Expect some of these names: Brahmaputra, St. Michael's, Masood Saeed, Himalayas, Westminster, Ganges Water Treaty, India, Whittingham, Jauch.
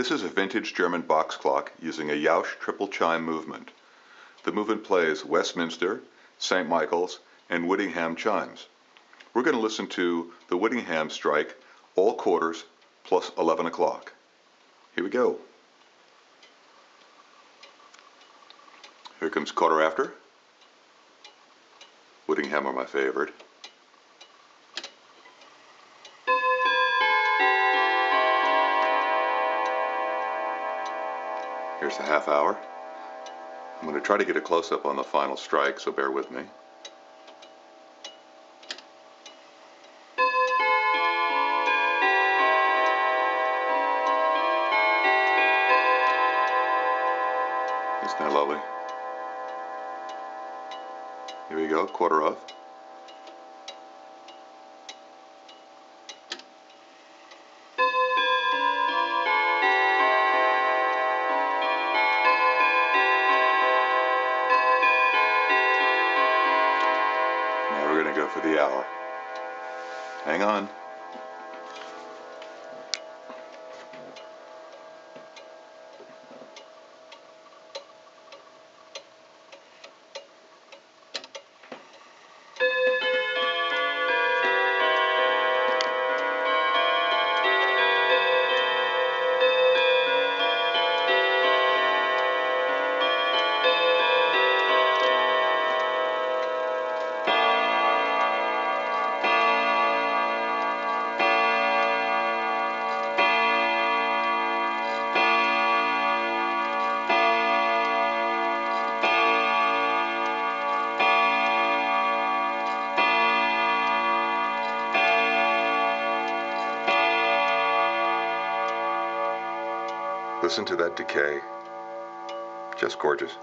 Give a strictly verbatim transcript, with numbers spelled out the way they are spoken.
This is a vintage German box clock using a Jauch triple chime movement. The movement plays Westminster, Saint Michael's, and Whittingham chimes. We're going to listen to the Whittingham strike, all quarters, plus eleven o'clock. Here we go. Here comes quarter after. Whittingham are my favorite. Here's the half hour. I'm going to try to get a close-up on the final strike, so bear with me. Isn't that lovely? Here we go, quarter of. Now we're going to go for the hour. Hang on. Listen to that decay. Just gorgeous.